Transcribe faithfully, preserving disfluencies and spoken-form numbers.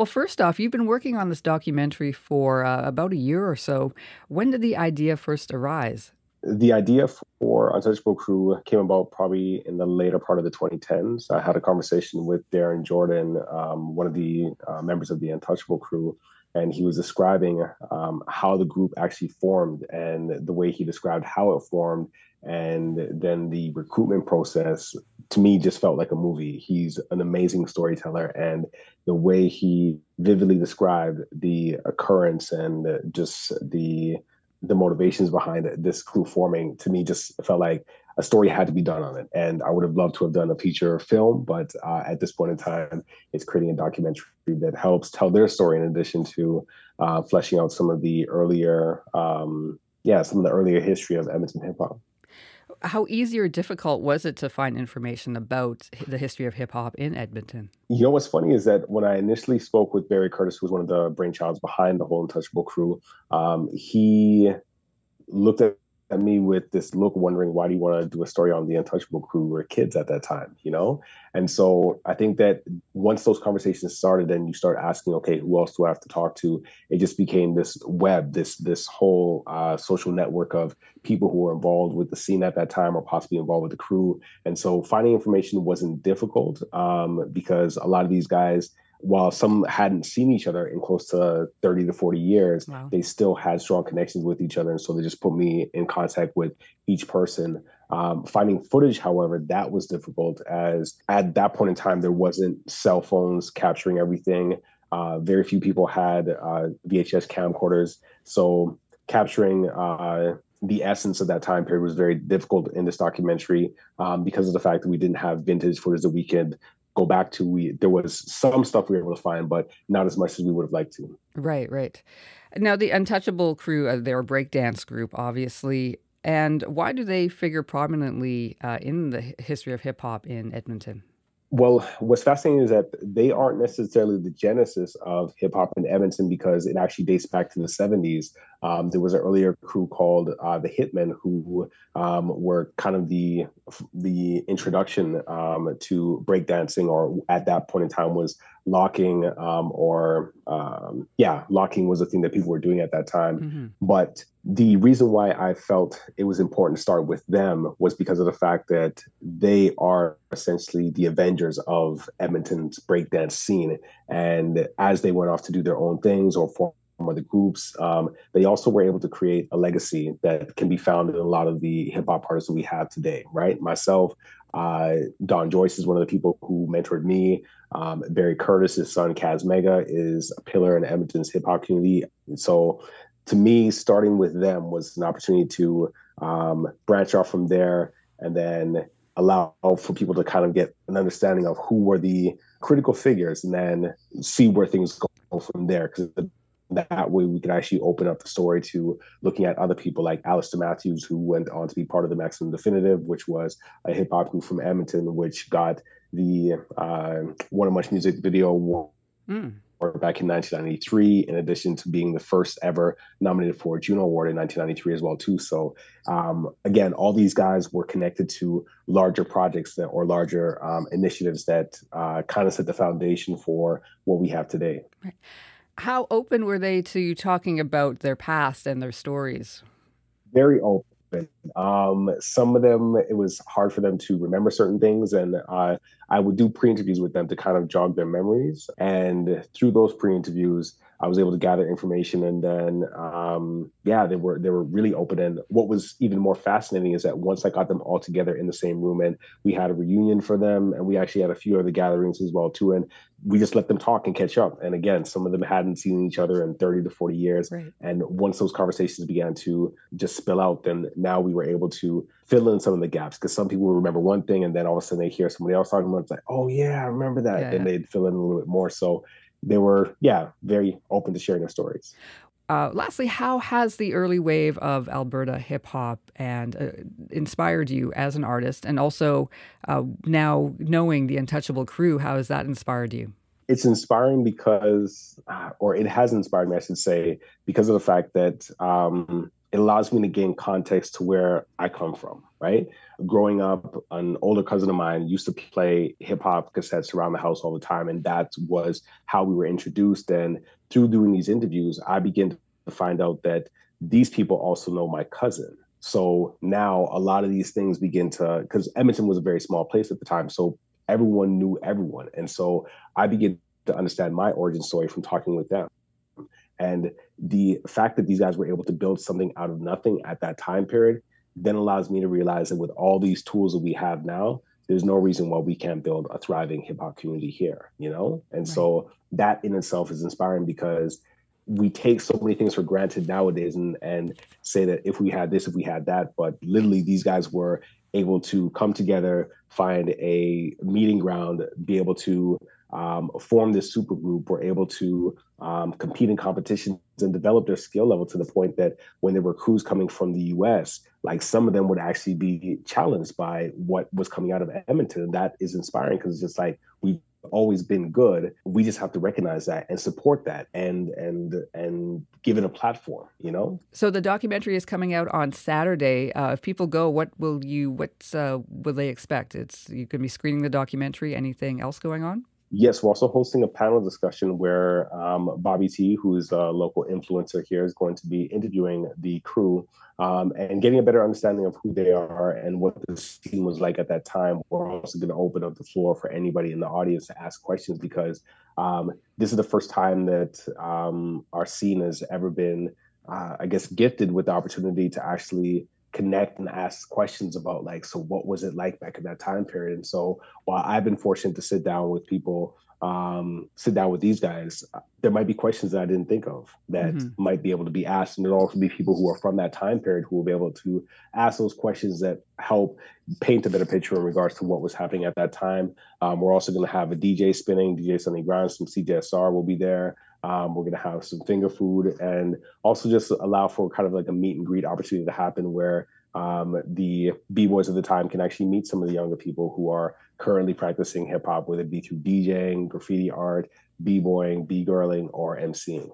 Well, first off, you've been working on this documentary for uh, about a year or so. When did the idea first arise? The idea for Untouchable Crew came about probably in the later part of the twenty tens. I had a conversation with Darren Jordan, um, one of the uh, members of the Untouchable Crew, and he was describing um, how the group actually formed and the way he described how it formed. And then the recruitment process, to me, just felt like a movie. He's an amazing storyteller, and the way he vividly described the occurrence and just the the motivations behind this crew forming, to me, just felt like a story had to be done on it. And I would have loved to have done a feature film, but uh, at this point in time, it's creating a documentary that helps tell their story in addition to uh, fleshing out some of the earlier, um, yeah, some of the earlier history of Edmonton hip hop. How easy or difficult was it to find information about the history of hip hop in Edmonton? You know, what's funny is that when I initially spoke with Barry Curtis, who was one of the brainchilds behind the whole Untouchable Crew, um, he looked at at me with this look wondering, why do you want to do a story on the Untouchable Crew? We were kids at that time, you know? And so I think that once those conversations started and you start asking, okay, who else do I have to talk to? It just became this web, this this whole uh, social network of people who were involved with the scene at that time or possibly involved with the crew. And so finding information wasn't difficult um, because a lot of these guys, while some hadn't seen each other in close to thirty to forty years, wow, they still had strong connections with each other. And so they just put me in contact with each person. Um, finding footage, however, that was difficult, as at that point in time, there wasn't cell phones capturing everything. Uh, very few people had uh, V H S camcorders. So capturing uh, the essence of that time period was very difficult in this documentary um, because of the fact that we didn't have vintage footage that we could go back to. We there was some stuff we were able to find, but not as much as we would have liked to. Right, right. Now, the Untouchable Crew, uh, they're a breakdance group, obviously. And why do they figure prominently uh, in the history of hip-hop in Edmonton? Well, what's fascinating is that they aren't necessarily the genesis of hip-hop in Edmonton, because it actually dates back to the seventies. Um, there was an earlier crew called uh, the Hitmen, who um, were kind of the the introduction um, to breakdancing, or at that point in time was locking, um, or um, yeah, locking was a thing that people were doing at that time. Mm-hmm. But the reason why I felt it was important to start with them was because of the fact that they are essentially the Avengers of Edmonton's breakdance scene. And as they went off to do their own things or form other groups, um, they also were able to create a legacy that can be found in a lot of the hip hop artists that we have today, right? Myself, uh, Don Joyce is one of the people who mentored me. Um, Barry Curtis, his son, Kaz Mega, is a pillar in Edmonton's hip hop community. And so, to me, starting with them was an opportunity to um, branch off from there and then allow for people to kind of get an understanding of who were the critical figures and then see where things go from there. Because that way we could actually open up the story to looking at other people like Alistair Matthews, who went on to be part of the Maximum Definitive, which was a hip hop group from Edmonton, which got the uh, One-O-Mush Music Video Award. Mm. Back in nineteen ninety-three, in addition to being the first ever nominated for a Juno Award in nineteen ninety-three as well too. So um, again, all these guys were connected to larger projects that, or larger um, initiatives that uh, kind of set the foundation for what we have today. Right. How open were they to talking about their past and their stories? Very open. Um, some of them, it was hard for them to remember certain things, and uh, I would do pre-interviews with them to kind of jog their memories. And through those pre-interviews, I was able to gather information, and then um, yeah, they were they were really open. And what was even more fascinating is that once I got them all together in the same room, and we had a reunion for them, and we actually had a few other gatherings as well too, and we just let them talk and catch up. And again, some of them hadn't seen each other in thirty to forty years. Right. And once those conversations began to just spill out, then now we were able to fill in some of the gaps, because some people remember one thing and then all of a sudden they hear somebody else talking about it. It's like, oh yeah, I remember that. Yeah, and yeah, they'd fill in a little bit more. So they were, yeah, very open to sharing their stories. Uh, lastly, how has the early wave of Alberta hip hop and uh, inspired you as an artist, and also uh, now knowing the Untouchable Crew, how has that inspired you? It's inspiring because, or it has inspired me, I should say, because of the fact that um, it allows me to gain context to where I come from, right? Growing up, an older cousin of mine used to play hip hop cassettes around the house all the time. And that was how we were introduced. And through doing these interviews, I began to find out that these people also know my cousin. So now a lot of these things begin to, because Edmonton was a very small place at the time. So everyone knew everyone. And so I began to understand my origin story from talking with them. And the fact that these guys were able to build something out of nothing at that time period then allows me to realize that with all these tools that we have now, there's no reason why we can't build a thriving hip hop community here, you know? And right. So that in itself is inspiring, because we take so many things for granted nowadays and, and say that if we had this, if we had that, but literally these guys were able to come together, find a meeting ground, be able to um, form this super group, were able to um, compete in competitions and develop their skill level to the point that when there were crews coming from the U S, like some of them would actually be challenged by what was coming out of Edmonton. And that is inspiring, because it's just like, we've always been good. We just have to recognize that and support that and and and give it a platform, you know? So the documentary is coming out on Saturday. Uh, if people go, what will you what uh, will they expect? It's you can be screening the documentary. Anything else going on? Yes, we're also hosting a panel discussion where um, Bobby T, who is a local influencer here, is going to be interviewing the crew um, and getting a better understanding of who they are and what the scene was like at that time. We're also going to open up the floor for anybody in the audience to ask questions, because um, this is the first time that um, our scene has ever been, uh, I guess, gifted with the opportunity to actually connect and ask questions about, like, so what was it like back in that time period? And so while I've been fortunate to sit down with people, um, sit down with these guys, there might be questions that I didn't think of that mm-hmm. might be able to be asked. And there'll also be people who are from that time period who will be able to ask those questions that help paint a better picture in regards to what was happening at that time. Um, we're also going to have a D J spinning, D J Sunny Grimes from C J S R will be there. Um, we're going to have some finger food and also just allow for kind of like a meet and greet opportunity to happen where um, the B-boys of the time can actually meet some of the younger people who are currently practicing hip hop, whether it be through DJing, graffiti art, B-boying, B-girling, or emceeing.